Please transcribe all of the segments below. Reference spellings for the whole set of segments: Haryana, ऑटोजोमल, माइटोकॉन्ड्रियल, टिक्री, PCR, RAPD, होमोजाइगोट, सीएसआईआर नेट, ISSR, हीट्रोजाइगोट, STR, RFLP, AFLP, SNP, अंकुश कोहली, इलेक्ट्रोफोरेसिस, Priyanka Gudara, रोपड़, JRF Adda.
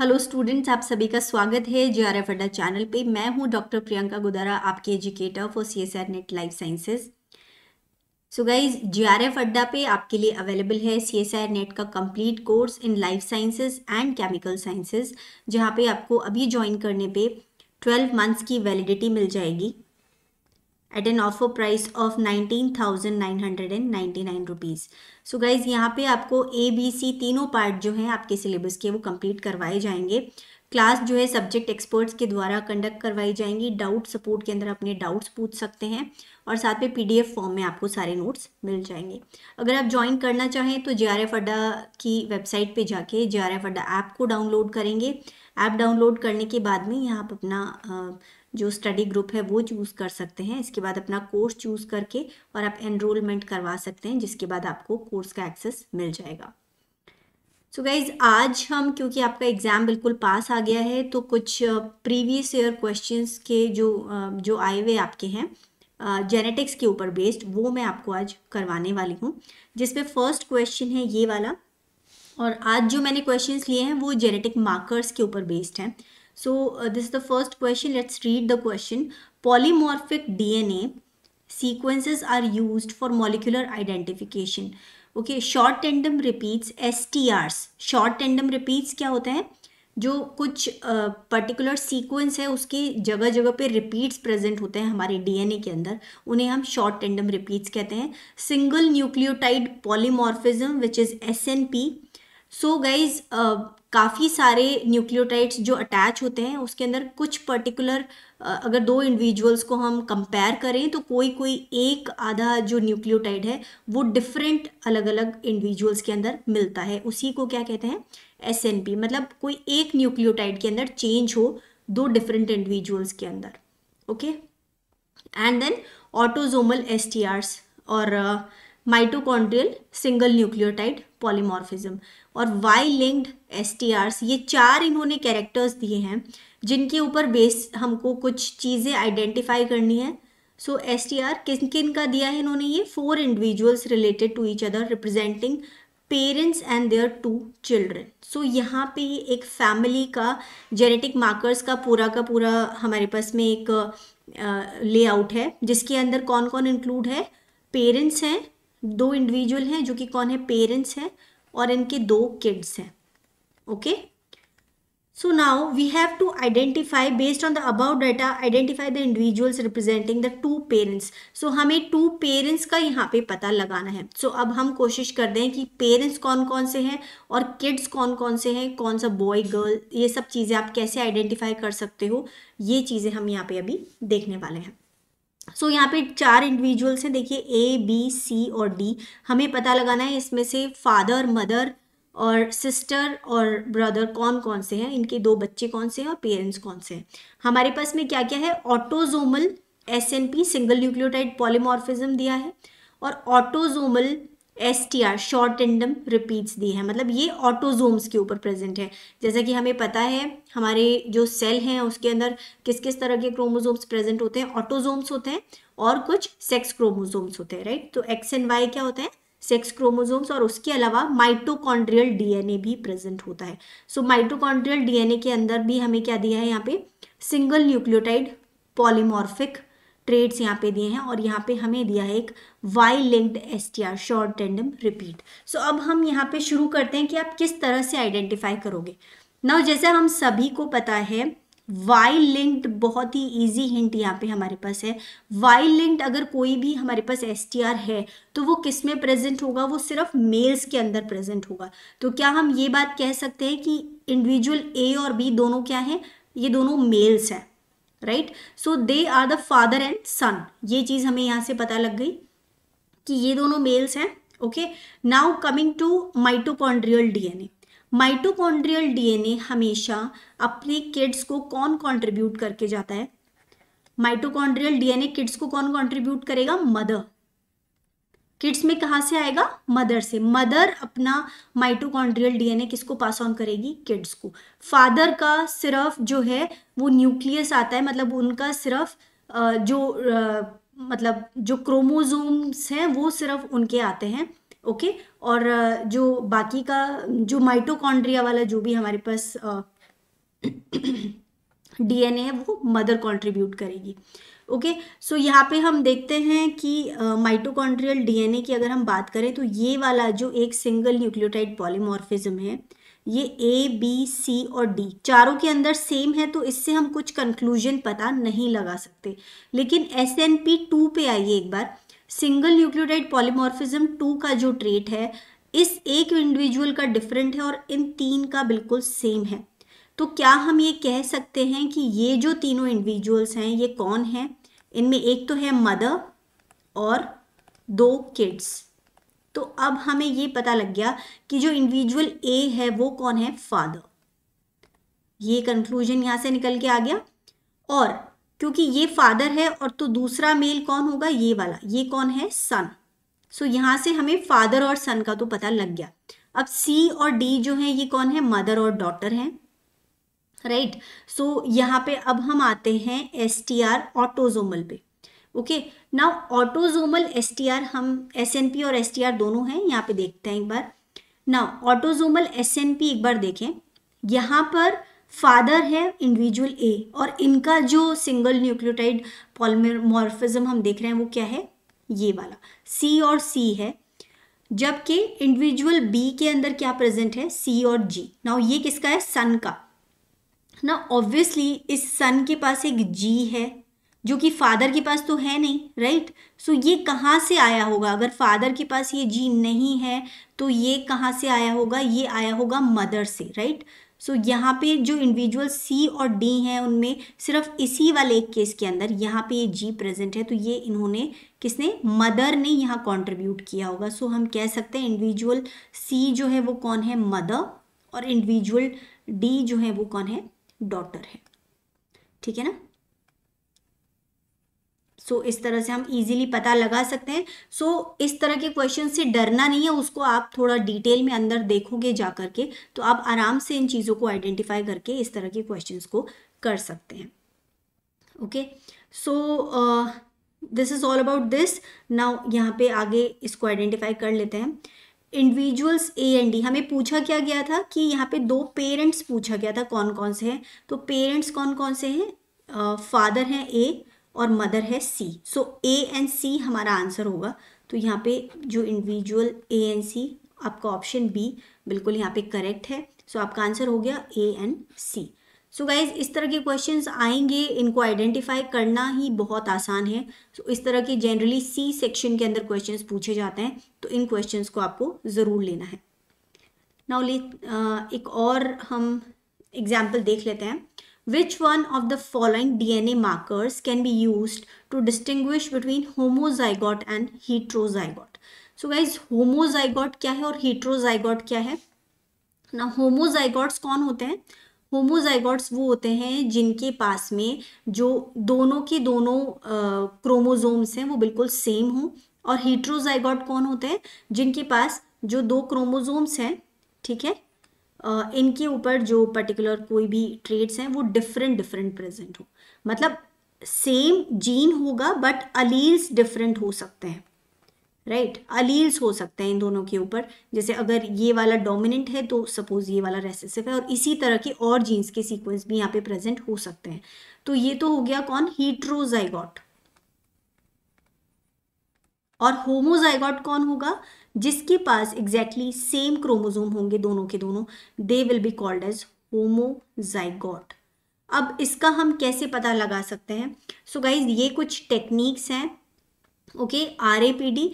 Hello students, आप सभी का स्वागत है जेआरएफ अड्डा चैनल पे। मैं हूं डॉक्टर प्रियंका गुदारा, आपकी educator for सीएसआईआर नेट life sciences. So guys, JRF Adda पे आपके लिए अवेलेबल है सीएसआईआर नेट का complete course in life sciences and chemical sciences, जहाँ पे आपको अभी ज्वाइन करने पर 12 मंथ्स की वैलिडिटी मिल जाएगी at an offer price of 19,999 rupees. So guys, यहाँ पे आपको ABC तीनों पार्ट जो हैं आपके सिलेबस के वो कंप्लीट करवाए जाएंगे। क्लास जो है सब्जेक्ट एक्सपर्ट्स के द्वारा कंडक्ट करवाई जाएंगी। डाउट सपोर्ट के अंदर अपने डाउट्स पूछ सकते हैं और साथ में PDF फॉर्म में आपको सारे नोट्स मिल जाएंगे। अगर आप ज्वाइन करना चाहें तो JRF Adda की वेबसाइट पे जाके JRF Adda ऐप को डाउनलोड करेंगे। ऐप डाउनलोड करने के बाद में यहाँ आप अपना जो स्टडी ग्रुप है वो चूज़ कर सकते हैं। इसके बाद अपना कोर्स चूज़ करके और आप एनरोलमेंट करवा सकते हैं, जिसके बाद आपको कोर्स का एक्सेस मिल जाएगा। सो गाइज़, आज हम, क्योंकि आपका एग्ज़ाम बिल्कुल पास आ गया है, तो कुछ प्रीवियस ईयर क्वेश्चंस के जो आए हुए आपके हैं जेनेटिक्स के ऊपर बेस्ड, वो मैं आपको आज करवाने वाली हूँ। जिसमें फर्स्ट क्वेश्चन है ये वाला, और आज जो मैंने क्वेश्चंस लिए हैं वो जेनेटिक मार्कर्स के ऊपर बेस्ड हैं। So this is the first question, let's read the question. Polymorphic DNA sequences are used for molecular identification. Okay, short tandem repeats STRs. Short tandem repeats क्या होता है? जो कुछ पर्टिकुलर सीक्वेंस है उसके जगह जगह पे रिपीट्स प्रेजेंट होते हैं हमारे DNA के अंदर, उन्हें हम शॉर्ट टेंडम रिपीट्स कहते हैं। Single nucleotide polymorphism which is SNP. So guys, काफ़ी सारे न्यूक्लियोटाइड्स जो अटैच होते हैं उसके अंदर कुछ पर्टिकुलर, अगर दो इंडिविजुअल्स को हम कंपेयर करें तो कोई एक आधा जो न्यूक्लियोटाइड है वो डिफरेंट अलग अलग इंडिविजुअल्स के अंदर मिलता है। उसी को क्या कहते हैं? SNP। मतलब कोई एक न्यूक्लियोटाइड के अंदर चेंज हो दो डिफरेंट इंडिविजुअल्स के अंदर। Okay, and then ऑटोजोमल STRs और माइटोकॉन्ड्रियल सिंगल न्यूक्लियोटाइड पॉलीमॉर्फिज्म और वाई लिंक्ड STRs, ये चार इन्होंने कैरेक्टर्स दिए हैं जिनके ऊपर बेस हमको कुछ चीज़ें आइडेंटिफाई करनी है। सो STR किन किन का दिया है इन्होंने? ये 4 individuals related to each other representing parents and their 2 children. So यहाँ पे एक फैमिली का जेनेटिक मार्कर्स का पूरा हमारे पास में एक लेआउट है, जिसके अंदर कौन कौन इंक्लूड है? पेरेंट्स हैं, 2 इंडिविजुअल हैं जो कि कौन है? पेरेंट्स हैं, और इनके 2 किड्स हैं। Okay, so now we have to identify based on the about data, identify the individuals representing the 2 parents. So हमें 2 पेरेंट्स का यहाँ पे पता लगाना है। सो अब हम कोशिश करते हैं कि पेरेंट्स कौन कौन से हैं और किड्स कौन कौन से हैं, कौन सा बॉय गर्ल, ये सब चीज़ें आप कैसे आइडेंटिफाई कर सकते हो, ये चीज़ें हम यहाँ पे अभी देखने वाले हैं। सो यहाँ पे 4 इंडिविजुअल्स हैं, देखिए A B C और D. हमें पता लगाना है इसमें से फादर, मदर और सिस्टर और ब्रदर कौन कौन से हैं, इनके 2 बच्चे कौन से हैं और पेरेंट्स कौन से हैं। हमारे पास में क्या क्या है? ऑटोजोमल SNP single nucleotide polymorphism दिया है और ऑटोजोमल STR short tandem repeats दी है। मतलब ये ऑटोजोम्स के ऊपर प्रेजेंट है। जैसा कि हमें पता है हमारे जो सेल हैं उसके अंदर किस किस तरह के क्रोमोसोम्स प्रेजेंट होते हैं, ऑटोजोम्स होते हैं और कुछ सेक्स क्रोमोसोम्स होते हैं, राइट? तो X और Y क्या होते हैं? सेक्स क्रोमोसोम्स, और उसके अलावा माइटोकॉन्ड्रियल DNA भी प्रेजेंट होता है। सो माइटोकॉन्ड्रियल DNA के अंदर भी हमें क्या दिया है यहाँ पे? सिंगल न्यूक्लियोटाइड पॉलीमॉर्फिक ट्रेड्स यहाँ पे दिए हैं, और यहाँ पे हमें दिया है एक Y linked STR short tandem repeat. So अब हम यहाँ पे शुरू करते हैं कि आप किस तरह से आइडेंटिफाई करोगे। नाउ जैसे हम सभी को पता है वाई लिंक्ड, बहुत ही इजी हिंट यहाँ पे हमारे पास है। वाई लिंक्ड अगर कोई भी हमारे पास STR है तो वो किस में प्रेजेंट होगा? वो सिर्फ मेल्स के अंदर प्रेजेंट होगा। तो क्या हम ये बात कह सकते हैं कि इंडिविजुअल A और B दोनों क्या हैं? ये दोनों मेल्स हैं, right? So they are the father and son, ये चीज़ हमें यहाँ से पता लग गई कि ये दोनों मेल्स हैं। Okay, now coming to माइटोकॉन्ड्रियल DNA. माइटोकॉन्ड्रियल DNA हमेशा अपने किड्स को कौन कंट्रीब्यूट करके जाता है? माइटोकॉन्ड्रियल DNA किड्स को कौन कंट्रीब्यूट करेगा? मदर। किड्स में कहाँ से आएगा? मदर से। मदर अपना माइटोकॉन्ड्रियल DNA किसको पास ऑन करेगी? किड्स को। फादर का सिर्फ जो है वो न्यूक्लियस आता है, मतलब उनका सिर्फ जो क्रोमोसोम्स हैं वो सिर्फ उनके आते हैं। ओके और जो बाकी का जो माइटोकॉन्ड्रिया वाला जो भी हमारे पास डीएनए वो मदर कंट्रीब्यूट करेगी। ओके, सो यहाँ पे हम देखते हैं कि माइटोकॉन्ड्रियल डीएनए की अगर हम बात करें तो ये वाला जो एक सिंगल न्यूक्लियोटाइड पॉलीमॉर्फिज्म है ये ए बी सी और डी चारों के अंदर सेम है, तो इससे हम कुछ कंक्लूजन पता नहीं लगा सकते। लेकिन SNP 2 पे आइए एक बार, सिंगल न्यूक्लियोटाइड पॉलीमॉर्फिज्म 2 का जो ट्रेट है इस एक इंडिविजुअल का डिफरेंट है और इन 3 का बिल्कुल सेम है। तो क्या हम ये कह सकते हैं कि ये जो तीनों इंडिविजुअल्स हैं ये कौन हैं? इनमें एक तो है मदर और 2 किड्स। तो अब हमें ये पता लग गया कि जो इंडिविजुअल ए है वो कौन है? फादर। ये कंक्लूजन यहाँ से निकल के आ गया। और क्योंकि ये फादर है और तो दूसरा मेल कौन होगा? ये वाला, ये कौन है? सन। सो यहाँ से हमें फादर और सन का तो पता लग गया। अब सी और डी जो है ये कौन है? मदर और डॉटर हैं, राइट। सो यहाँ पे अब हम आते हैं STR ऑटोजोमल पे। ओके, नाउ ऑटोजोमल STR हम SNP और STR दोनों हैं, यहाँ पे देखते हैं एक बार। नाउ ऑटोजोमल SNP एक बार देखें, यहाँ पर फादर है इंडिविजुअल ए और इनका जो सिंगल न्यूक्लियोटाइड पॉलीमॉर्फिज्म हम देख रहे हैं वो क्या है? ये वाला C और C है, जबकि इंडिविजुअल बी के अंदर क्या प्रेजेंट है? C और G। नाउ ये किसका है? सन का। ना ऑब्वियसली इस सन के पास एक G है जो कि फादर के पास तो है नहीं, राइट। सो ये कहाँ से आया होगा? अगर फादर के पास ये जी नहीं है तो ये कहाँ से आया होगा? ये आया होगा मदर से, राइट। सो यहाँ पे जो इंडिविजुअल सी और डी हैं उनमें सिर्फ इसी वाले एक केस के अंदर यहाँ पे ये जी प्रेजेंट है, तो ये इन्होंने किसने? मदर ने यहाँ कॉन्ट्रीब्यूट किया होगा। सो हम कह सकते हैं इंडिविजुअल सी जो है वो कौन है? मदर। और इंडिविजुअल डी जो है वो कौन है? डॉटर है, ठीक है ना। सो इस तरह से हम इजीली पता लगा सकते हैं। सो इस तरह के क्वेश्चन से डरना नहीं है, उसको आप थोड़ा डिटेल में अंदर देखोगे जा करके तो आप आराम से इन चीज़ों को आइडेंटिफाई करके इस तरह के क्वेश्चंस को कर सकते हैं। Okay, so this is all about this. Now यहाँ पे आगे इसको आइडेंटिफाई कर लेते हैं। इंडिविजुअल्स ए एंड डी, हमें पूछा क्या गया था कि यहाँ पे 2 पेरेंट्स पूछा गया था कौन कौन से हैं। तो पेरेंट्स कौन कौन से हैं? फादर हैं ए और मदर है सी। सो ए एंड सी हमारा आंसर होगा। तो यहाँ पे जो इंडिविजुअल ए एंड सी, आपका ऑप्शन बी बिल्कुल यहाँ पे करेक्ट है। सो आपका आंसर हो गया A and C. So guys इस तरह के क्वेश्चंस आएंगे, इनको आइडेंटिफाई करना ही बहुत आसान है। सो इस तरह के जनरली सी सेक्शन के अंदर क्वेश्चंस पूछे जाते हैं, तो इन क्वेश्चंस को आपको ज़रूर लेना है। नाउ एक और हम एग्जाम्पल देख लेते हैं। Which one of the following DNA markers can be used to distinguish between homozygote and heterozygote? So guys, homozygote क्या है और heterozygote क्या है? ना homozygotes कौन होते हैं? होमोजाइगोट्स वो होते हैं जिनके पास में जो दोनों के दोनों क्रोमोसोम्स हैं वो बिल्कुल सेम हों, और हीट्रोजाइगोट कौन होते हैं? जिनके पास जो 2 क्रोमोसोम्स हैं, ठीक है, इनके ऊपर जो पर्टिकुलर कोई भी ट्रेड्स हैं वो डिफरेंट प्रेजेंट हो। मतलब सेम जीन होगा बट अलील्स डिफरेंट हो सकते हैं, राइट। अलील्स हो सकते हैं इन दोनों के ऊपर, जैसे अगर ये वाला डोमिनेंट है तो सपोज ये वाला रिसेसिव है, और इसी तरह के और जीन्स के सीक्वेंस भी यहाँ पे प्रेजेंट हो सकते हैं। तो ये तो हो गया कौन? हीट्रोजाइगोट। और होमोजाइगोट कौन होगा? जिसके पास एग्जैक्टली सेम क्रोमोसोम होंगे दोनों के दोनों, they will be called as होमोजाइगोट। अब इसका हम कैसे पता लगा सकते हैं? सो गाइज ये कुछ टेक्निक्स हैं। ओके, RAPD,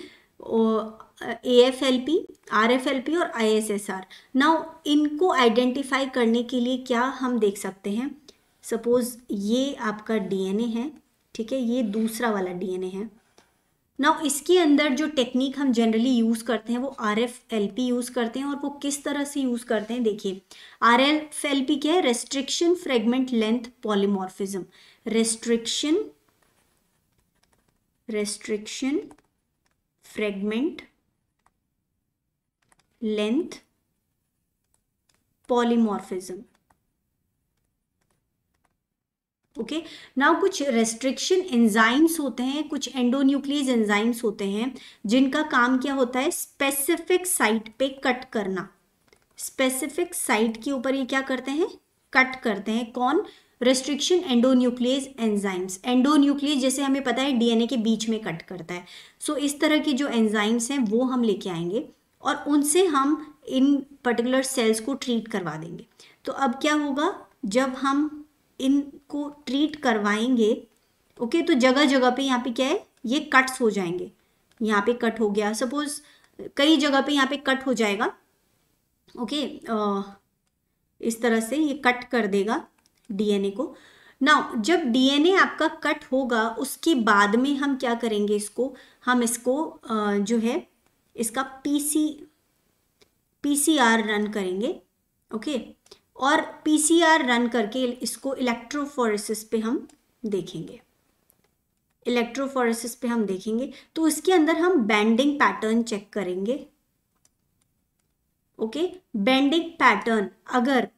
AFLP, RFLP और ISSR। नाउ इनको आइडेंटिफाई करने के लिए क्या हम देख सकते हैं? सपोज ये आपका DNA है, ठीक है, ये दूसरा वाला DNA है। नाउ इसके अंदर जो टेक्निक हम जनरली यूज़ करते हैं वो RFLP यूज़ करते हैं। और वो किस तरह से यूज़ करते हैं? देखिए, RFLP क्या है? Restriction fragment length polymorphism. Restriction fragment length polymorphism. Okay, now कुछ रेस्ट्रिक्शन एंजाइम्स होते हैं, कुछ एंडोन्यूक्लियस एंजाइम्स होते हैं जिनका काम क्या होता है? स्पेसिफिक साइट पे कट करना। स्पेसिफिक साइट के ऊपर ये क्या करते हैं? कट करते हैं। कौन? Restriction endonuclease enzymes. एंडोन्यूक्लियस जैसे हमें पता है डीएनए के बीच में कट करता है, सो इस तरह की जो एंजाइम्स हैं वो हम लेके आएंगे और उनसे हम इन पर्टिकुलर सेल्स को ट्रीट करवा देंगे। तो अब क्या होगा, जब हम इनको ट्रीट करवाएंगे, ओके, तो जगह जगह पे यहाँ पे क्या है, ये कट्स हो जाएंगे। यहाँ पे कट हो गया, सपोज कई जगह पे यहाँ पे कट हो जाएगा, ओके, इस तरह से ये कट कर देगा डीएनए को। नाउ जब डीएनए आपका कट होगा उसके बाद में हम क्या करेंगे, इसको हम जो है इसका पीसीआर रन करेंगे, ओके, और पीसीआर रन करके इसको इलेक्ट्रोफोरेसिस पे हम देखेंगे। इलेक्ट्रोफोरेसिस पे हम देखेंगे तो इसके अंदर हम बैंडिंग पैटर्न चेक करेंगे, ओके। बैंडिंग पैटर्न अगर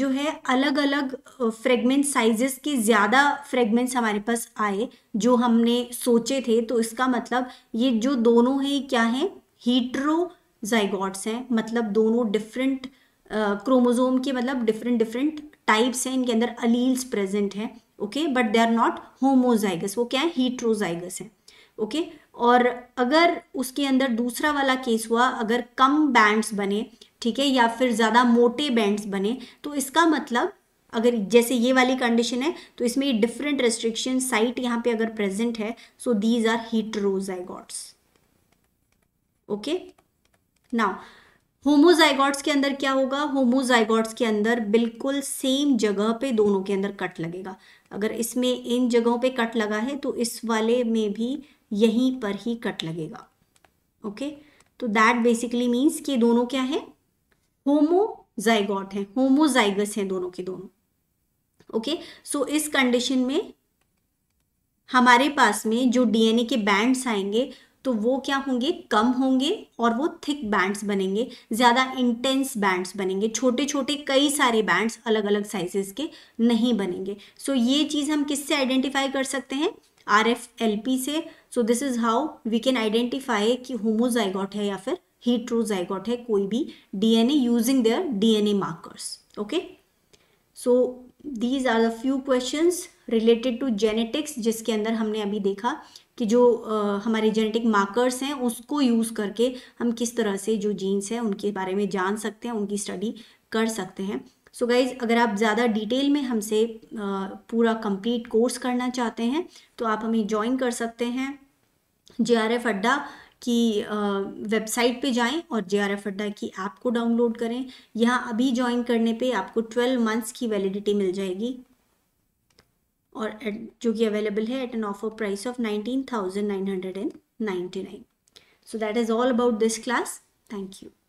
जो है अलग अलग फ्रेगमेंट साइजेस के ज़्यादा फ्रेगमेंट्स हमारे पास आए जो हमने सोचे थे, तो इसका मतलब ये जो दोनों हैं क्या हैं, हीट्रोजाइगोट्स हैं, मतलब दोनों डिफरेंट क्रोमोसोम के मतलब डिफरेंट डिफरेंट टाइप्स हैं, इनके अंदर अलील्स प्रेजेंट हैं, okay, but they are not homozygous. वो क्या है, हीट्रोजाइगस है, ओके। और अगर उसके अंदर दूसरा वाला केस हुआ, अगर कम बैंड्स बने, ठीक है, या फिर ज़्यादा मोटे बैंड्स बने, तो इसका मतलब अगर जैसे ये वाली कंडीशन है तो इसमें डिफरेंट रेस्ट्रिक्शन साइट यहाँ पे अगर प्रेजेंट है, so these are heterozygotes, okay. Now homozygotes के अंदर क्या होगा, होमोजाइगोट्स के अंदर बिल्कुल सेम जगह पे दोनों के अंदर कट लगेगा। अगर इसमें इन जगहों पे कट लगा है तो इस वाले में भी यहीं पर ही कट लगेगा, ओके। तो दैट बेसिकली मीन्स कि दोनों क्या है, होमोजाइगोट हैं, होमोजाइगस हैं दोनों के दोनों, ओके। सो इस कंडीशन में हमारे पास में जो डीएनए के बैंड्स आएंगे तो वो क्या होंगे, कम होंगे और वो थिक बैंड्स बनेंगे, ज़्यादा इंटेंस बैंड्स बनेंगे, छोटे छोटे कई सारे बैंड्स अलग अलग साइजेस के नहीं बनेंगे। सो ये चीज़ हम किससे आइडेंटिफाई कर सकते हैं, RFLP से। So this is how we can identify कि होमोजाइगोट है या फिर हीट्रोजाइगोट है कोई भी DNA, using their DNA markers, okay. So these are the few questions related to genetics, जिसके अंदर हमने अभी देखा कि जो हमारे जेनेटिक मार्कर्स हैं उसको यूज़ करके हम किस तरह से जो जीन्स हैं उनके बारे में जान सकते हैं, उनकी स्टडी कर सकते हैं। सो गाइज़, अगर आप ज़्यादा डिटेल में हमसे पूरा कंप्लीट कोर्स करना चाहते हैं तो आप हमें ज्वाइन कर सकते हैं। JRF अड्डा की वेबसाइट पे जाएं और JRF अड्डा की ऐप को डाउनलोड करें। यहाँ अभी ज्वाइन करने पे आपको 12 मंथ्स की वैलिडिटी मिल जाएगी, और जो कि अवेलेबल है at an offer price of 19,999। So that is all about this class. Thank you.